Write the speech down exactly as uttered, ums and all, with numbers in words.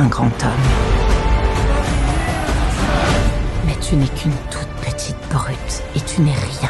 être un grand homme. Mais tu n'es qu'une toute petite brute et tu n'es rien.